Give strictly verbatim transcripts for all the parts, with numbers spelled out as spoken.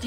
Do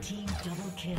Team double kill.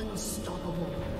Unstoppable. Dominating.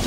Did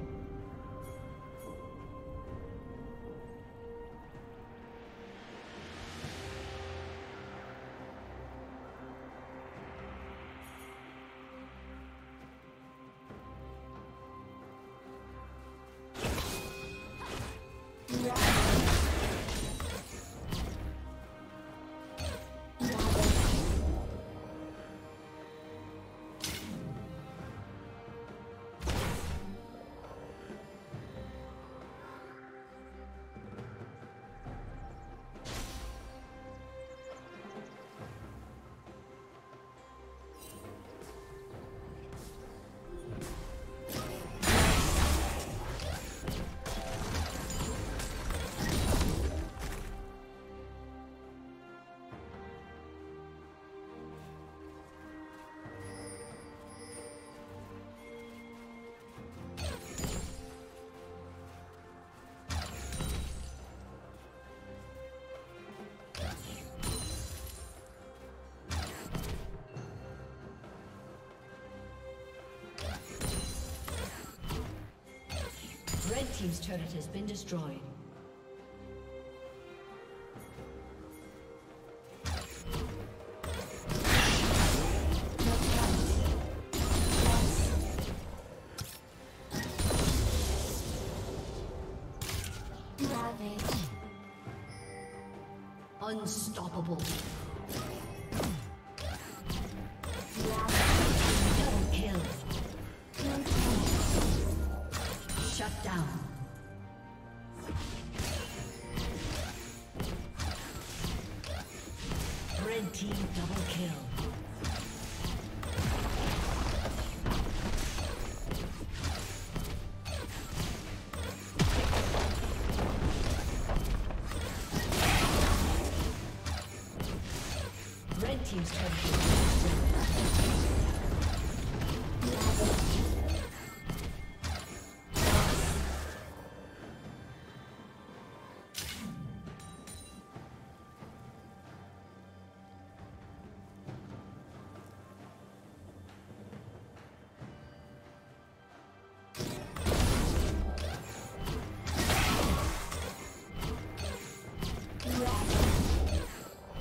Red Team's turret has been destroyed. Unstoppable. Team's turret has been destroyed.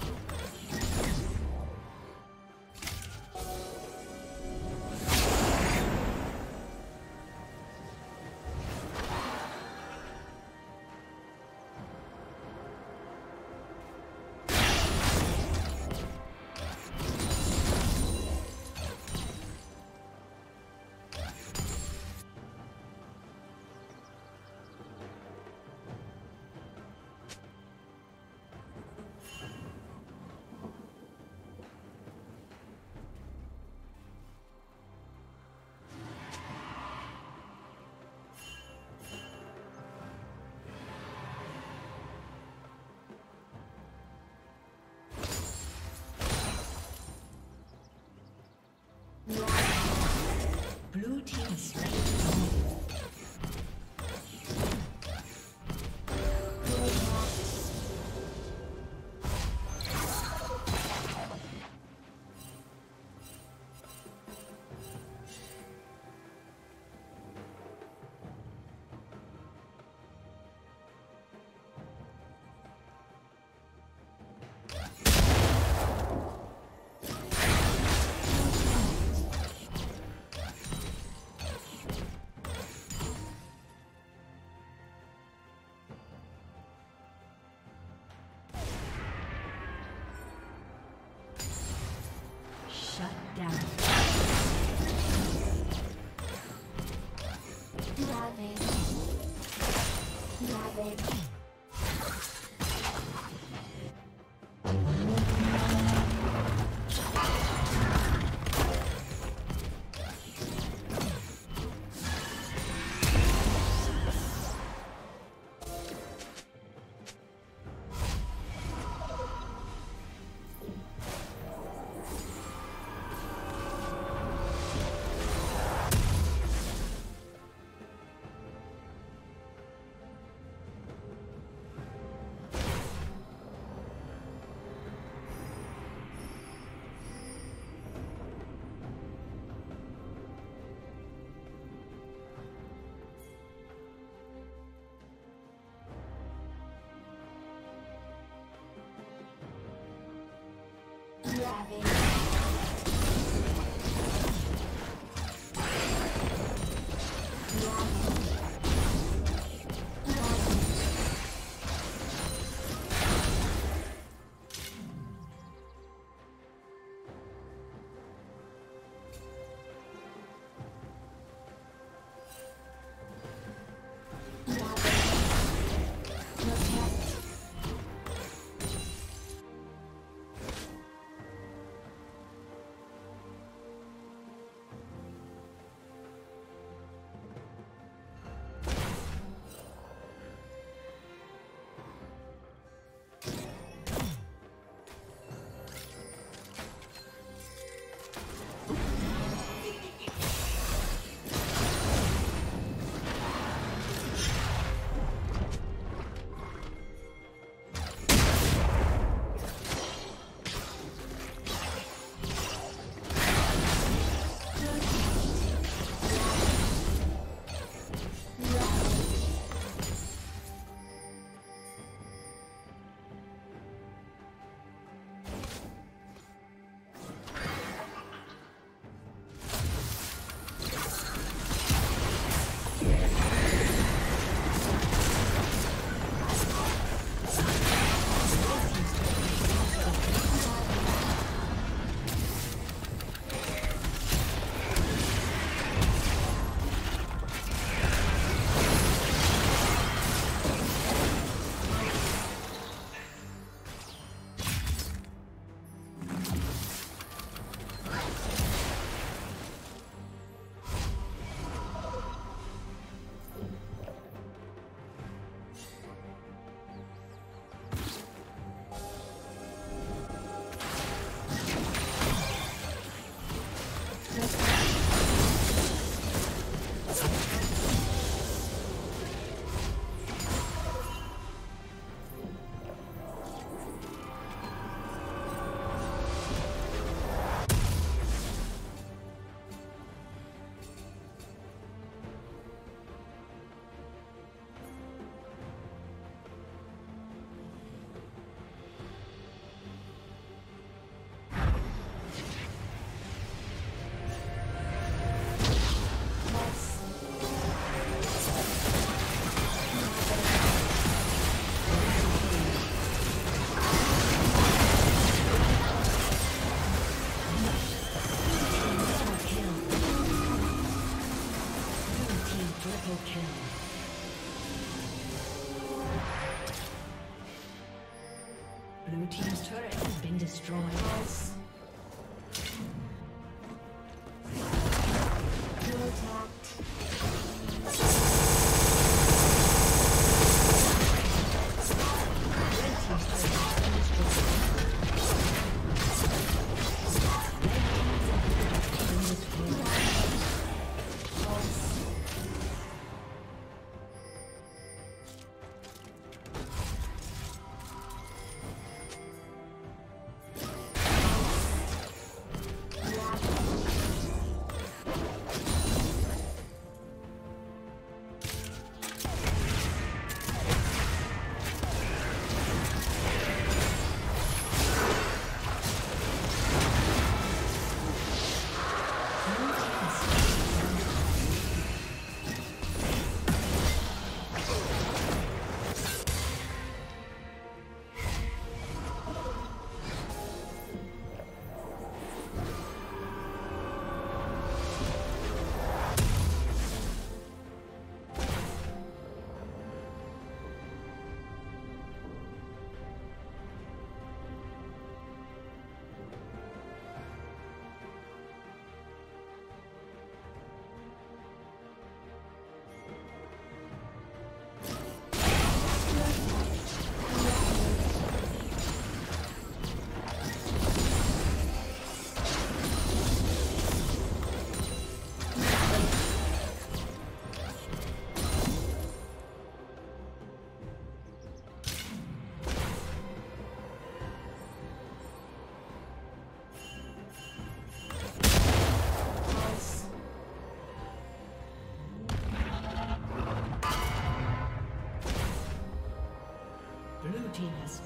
Having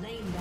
slain by